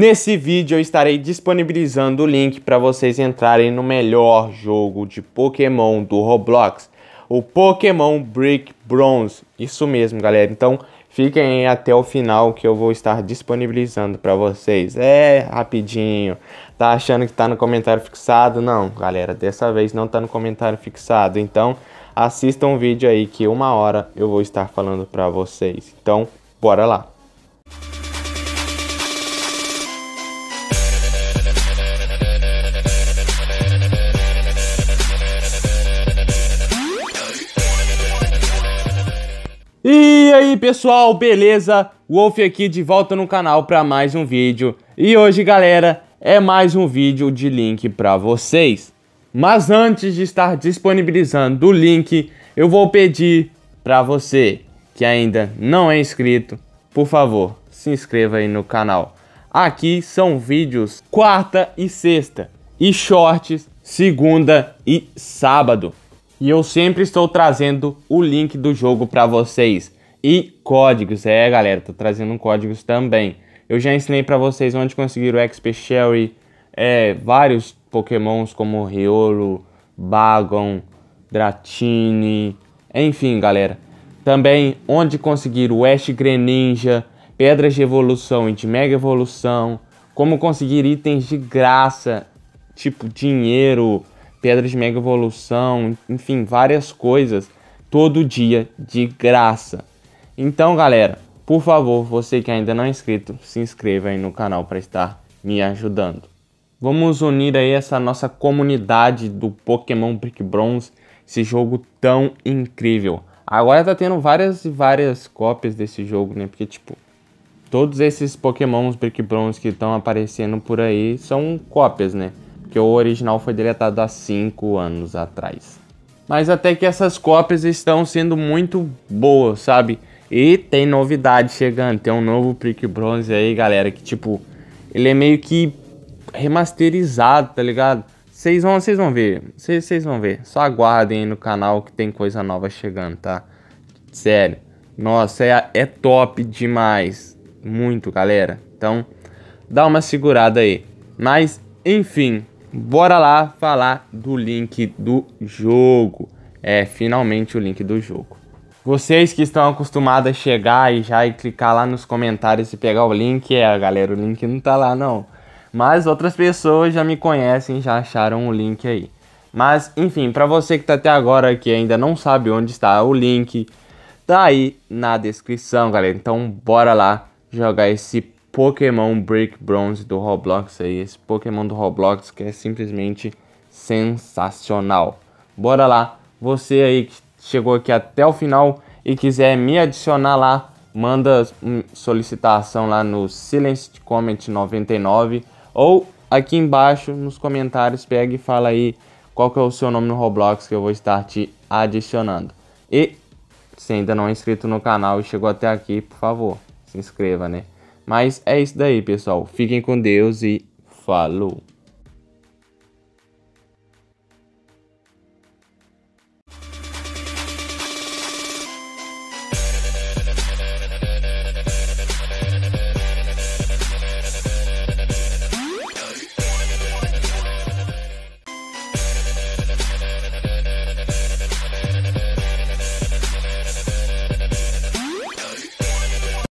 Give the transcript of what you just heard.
Nesse vídeo eu estarei disponibilizando o link para vocês entrarem no melhor jogo de Pokémon do Roblox, o Pokémon Brick Bronze. Isso mesmo, galera. Então fiquem aí até o final que eu vou estar disponibilizando para vocês. É rapidinho. Tá achando que tá no comentário fixado? Não, galera, dessa vez não tá no comentário fixado. Então assistam o vídeo aí que uma hora eu vou estar falando para vocês. Então bora lá. E aí pessoal, beleza? Wolf aqui de volta no canal para mais um vídeo. E hoje, galera, é mais um vídeo de link para vocês. Mas antes de estar disponibilizando o link, eu vou pedir para você que ainda não é inscrito, por favor, se inscreva aí no canal. Aqui são vídeos quarta e sexta e shorts segunda e sábado. E eu sempre estou trazendo o link do jogo para vocês. E códigos, é galera, tô trazendo códigos também. Eu já ensinei para vocês onde conseguir o XP Sherry, vários Pokémons como Riolo, Bagon, Dratini, enfim galera. Também onde conseguir o West Greninja, pedras de evolução e de mega evolução, como conseguir itens de graça, tipo dinheiro, pedras de mega evolução, enfim, várias coisas, todo dia de graça. Então, galera, por favor, você que ainda não é inscrito, se inscreva aí no canal para estar me ajudando. Vamos unir aí essa nossa comunidade do Pokémon Brick Bronze, esse jogo tão incrível. Agora tá tendo várias e várias cópias desse jogo, né? Porque, tipo, todos esses Pokémons Brick Bronze que estão aparecendo por aí são cópias, né? Porque o original foi deletado há 5 anos atrás. Mas até que essas cópias estão sendo muito boas, sabe? E tem novidade chegando. Tem um novo Brick Bronze aí, galera. Que tipo, ele é meio que remasterizado, tá ligado? Vocês vão ver. Vocês vão ver. Só aguardem aí no canal que tem coisa nova chegando, tá? Sério. Nossa, é top demais. Muito, galera. Então, dá uma segurada aí. Mas, enfim... Bora lá falar do link do jogo. É, finalmente o link do jogo. Vocês que estão acostumados a chegar e clicar lá nos comentários e pegar o link, galera, o link não tá lá não. Mas outras pessoas já me conhecem, já acharam o link aí. Mas, enfim, pra você que tá até agora que ainda não sabe onde está o link, tá aí na descrição, galera. Então bora lá jogar esse Pokémon Brick Bronze do Roblox aí, esse Pokémon do Roblox que é simplesmente sensacional. Bora lá, você aí que chegou aqui até o final e quiser me adicionar lá, manda solicitação lá no Silenced Comment 99 ou aqui embaixo nos comentários, pega e fala aí qual que é o seu nome no Roblox que eu vou estar te adicionando. E se ainda não é inscrito no canal e chegou até aqui, por favor, se inscreva, né? Mas é isso daí, pessoal. Fiquem com Deus e falou!